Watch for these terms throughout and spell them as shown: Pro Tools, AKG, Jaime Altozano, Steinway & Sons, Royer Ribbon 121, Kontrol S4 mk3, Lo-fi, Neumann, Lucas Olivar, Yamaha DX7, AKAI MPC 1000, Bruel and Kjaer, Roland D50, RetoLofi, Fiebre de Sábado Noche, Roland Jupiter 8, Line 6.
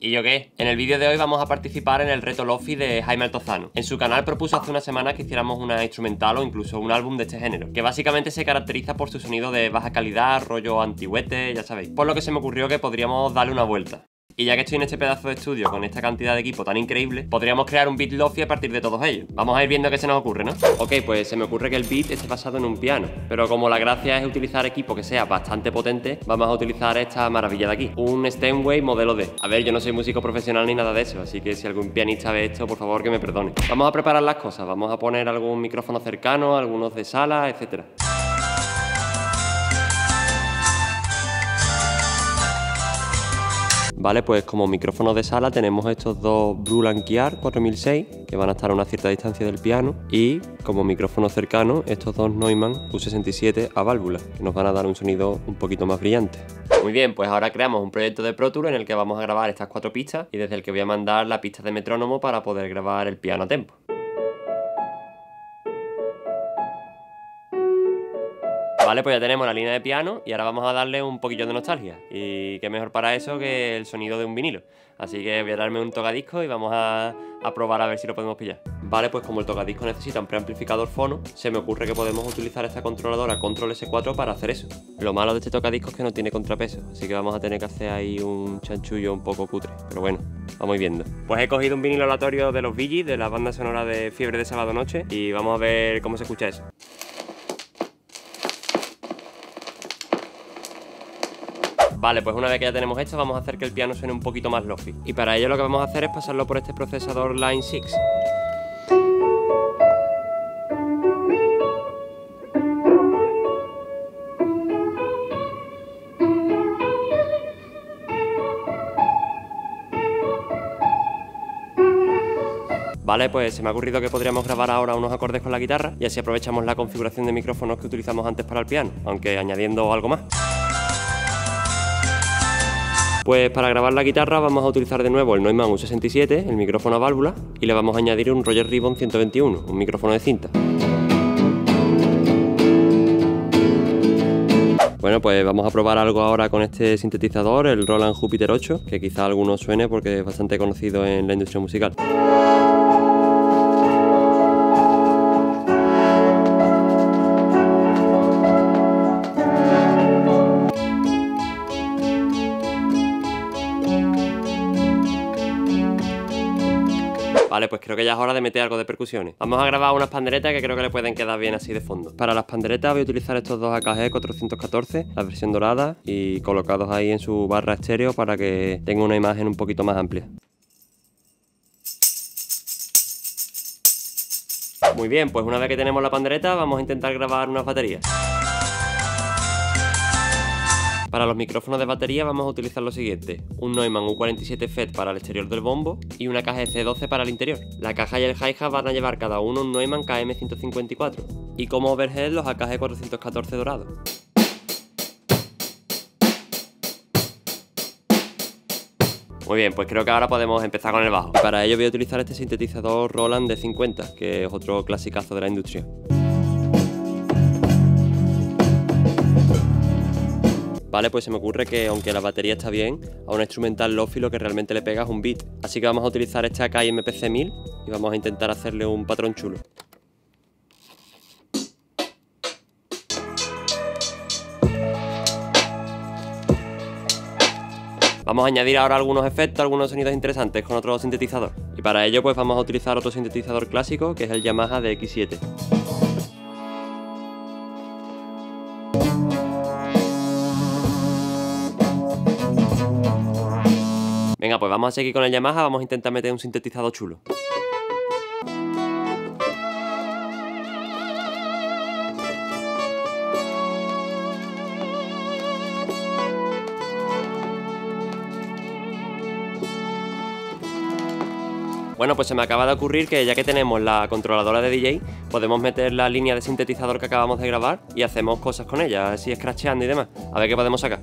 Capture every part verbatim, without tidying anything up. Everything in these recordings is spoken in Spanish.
¿Y yo qué? En el vídeo de hoy vamos a participar en el reto Lofi de Jaime Altozano. En su canal propuso hace una semana que hiciéramos una instrumental o incluso un álbum de este género, que básicamente se caracteriza por su sonido de baja calidad, rollo antigüete, ya sabéis. Por lo que se me ocurrió que podríamos darle una vuelta. Y ya que estoy en este pedazo de estudio con esta cantidad de equipo tan increíble, podríamos crear un beat lofi a partir de todos ellos. Vamos a ir viendo qué se nos ocurre, ¿no? Ok, pues se me ocurre que el beat esté basado en un piano, pero como la gracia es utilizar equipo que sea bastante potente, vamos a utilizar esta maravilla de aquí, un Steinway modelo D. A ver, yo no soy músico profesional ni nada de eso, así que si algún pianista ve esto, por favor que me perdone. Vamos a preparar las cosas, vamos a poner algún micrófono cercano, algunos de sala, etcétera. Vale, pues como micrófonos de sala tenemos estos dos Bruel and Kjaer cuatro mil seis, que van a estar a una cierta distancia del piano, y como micrófono cercano estos dos Neumann U sesenta y siete a válvula, que nos van a dar un sonido un poquito más brillante. Muy bien, pues ahora creamos un proyecto de Pro Tools en el que vamos a grabar estas cuatro pistas, y desde el que voy a mandar la pista de metrónomo para poder grabar el piano a tempo. Vale, pues ya tenemos la línea de piano y ahora vamos a darle un poquillo de nostalgia. Y qué mejor para eso que el sonido de un vinilo. Así que voy a darme un tocadisco y vamos a, a probar a ver si lo podemos pillar. Vale, pues como el tocadisco necesita un preamplificador fono, se me ocurre que podemos utilizar esta controladora Kontrol S cuatro para hacer eso. Lo malo de este tocadisco es que no tiene contrapeso, así que vamos a tener que hacer ahí un chanchullo un poco cutre. Pero bueno, vamos viendo. Pues he cogido un vinilo aleatorio de los Billys, de la banda sonora de Fiebre de Sábado Noche, y vamos a ver cómo se escucha eso. Vale, pues una vez que ya tenemos esto, vamos a hacer que el piano suene un poquito más lofi. Y para ello lo que vamos a hacer es pasarlo por este procesador Line seis. Vale, pues se me ha ocurrido que podríamos grabar ahora unos acordes con la guitarra y así aprovechamos la configuración de micrófonos que utilizamos antes para el piano, aunque añadiendo algo más. Pues para grabar la guitarra vamos a utilizar de nuevo el Neumann U sesenta y siete, el micrófono a válvula, y le vamos a añadir un Roger Ribbon ciento veintiuno, un micrófono de cinta. Bueno, pues vamos a probar algo ahora con este sintetizador, el Roland Jupiter ocho, que quizá alguno suene porque es bastante conocido en la industria musical. Vale, pues creo que ya es hora de meter algo de percusiones. Vamos a grabar unas panderetas que creo que le pueden quedar bien así de fondo. Para las panderetas voy a utilizar estos dos A K G cuatrocientos catorce, la versión dorada, y colocados ahí en su barra estéreo para que tenga una imagen un poquito más amplia. Muy bien, pues una vez que tenemos la pandereta vamos a intentar grabar unas baterías. Para los micrófonos de batería vamos a utilizar lo siguiente: un Neumann U cuarenta y siete F E T para el exterior del bombo y una caja de C doce para el interior. La caja y el hi-hat van a llevar cada uno un Neumann K M ciento cincuenta y cuatro y como overhead los A K G cuatrocientos catorce dorados. Muy bien, pues creo que ahora podemos empezar con el bajo. Para ello voy a utilizar este sintetizador Roland D cincuenta, que es otro clasicazo de la industria. Vale, pues se me ocurre que aunque la batería está bien, a una instrumental lofi lo que realmente le pega es un beat. Así que vamos a utilizar este A K A I M P C mil y vamos a intentar hacerle un patrón chulo. Vamos a añadir ahora algunos efectos, algunos sonidos interesantes con otro sintetizador. Y para ello pues vamos a utilizar otro sintetizador clásico, que es el Yamaha D X siete. Venga, pues vamos a seguir con el Yamaha, vamos a intentar meter un sintetizador chulo. Bueno, pues se me acaba de ocurrir que ya que tenemos la controladora de D J, podemos meter la línea de sintetizador que acabamos de grabar y hacemos cosas con ella, así scratcheando y demás. A ver qué podemos sacar.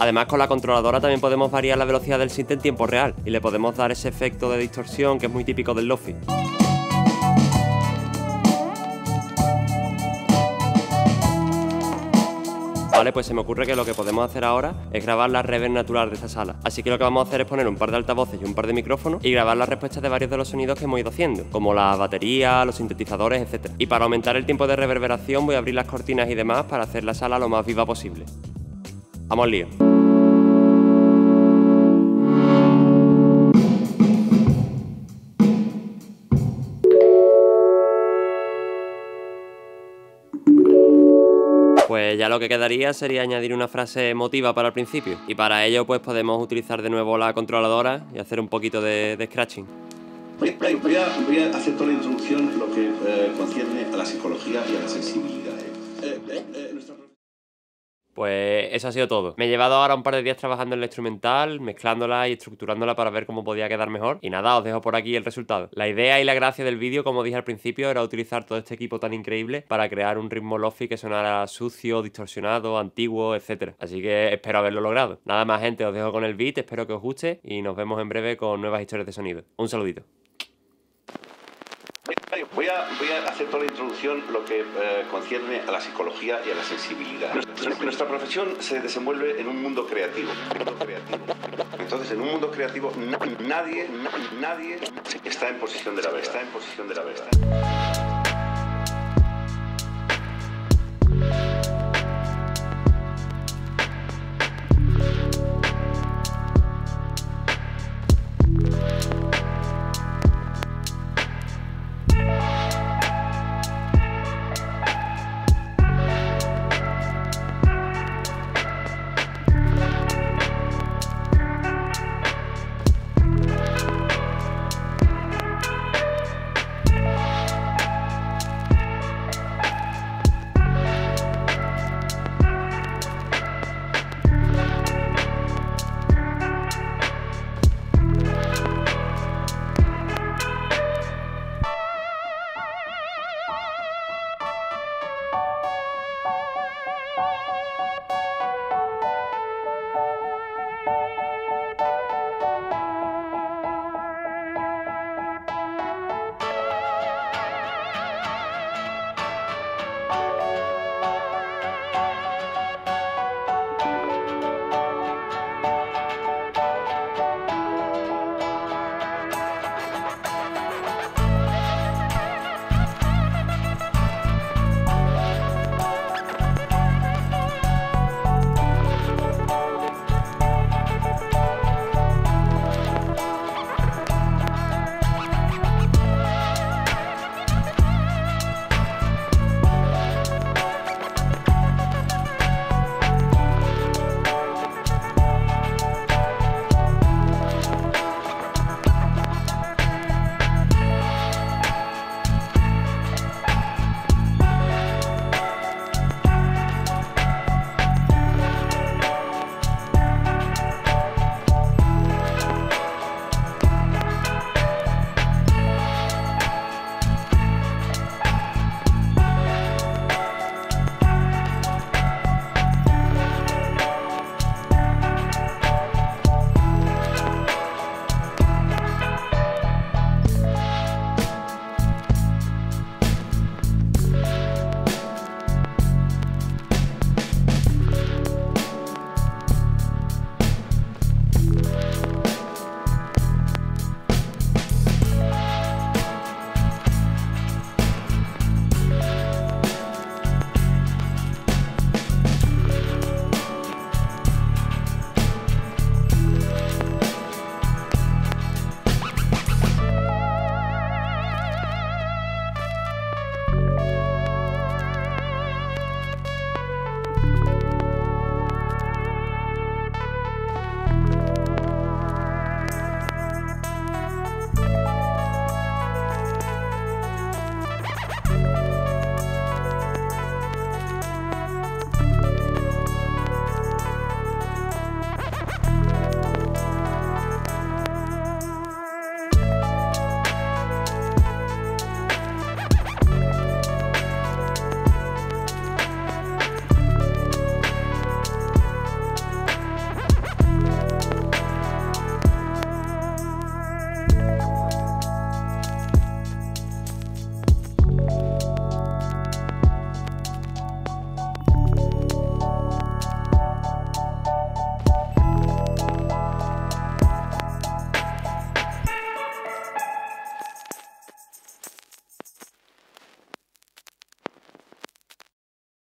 Además, con la controladora también podemos variar la velocidad del synth en tiempo real y le podemos dar ese efecto de distorsión que es muy típico del lofi. Vale, pues se me ocurre que lo que podemos hacer ahora es grabar la reverb natural de esta sala. Así que lo que vamos a hacer es poner un par de altavoces y un par de micrófonos y grabar las respuestas de varios de los sonidos que hemos ido haciendo, como la batería, los sintetizadores, etcétera. Y para aumentar el tiempo de reverberación voy a abrir las cortinas y demás para hacer la sala lo más viva posible. Vamos al lío. Pues ya lo que quedaría sería añadir una frase emotiva para el principio, y para ello pues podemos utilizar de nuevo la controladora y hacer un poquito de, de scratching. Voy a, voy a, voy a hacer toda la introducción en lo que eh, concierne a la psicología y a la sensibilidad. Eh, eh, eh, nuestra... Pues eso ha sido todo. Me he llevado ahora un par de días trabajando en la instrumental, mezclándola y estructurándola para ver cómo podía quedar mejor. Y nada, os dejo por aquí el resultado. La idea y la gracia del vídeo, como dije al principio, era utilizar todo este equipo tan increíble para crear un ritmo lofi que sonara sucio, distorsionado, antiguo, etcétera. Así que espero haberlo logrado. Nada más, gente, os dejo con el beat, espero que os guste y nos vemos en breve con nuevas historias de sonido. Un saludito. Voy a, voy a hacer toda la introducción lo que eh, concierne a la psicología y a la sensibilidad. Nuestra, nuestra profesión se desenvuelve en un mundo creativo, mundo creativo. Entonces, en un mundo creativo, na nadie, na nadie está en posición de la verdad. Está en posición de la verdad.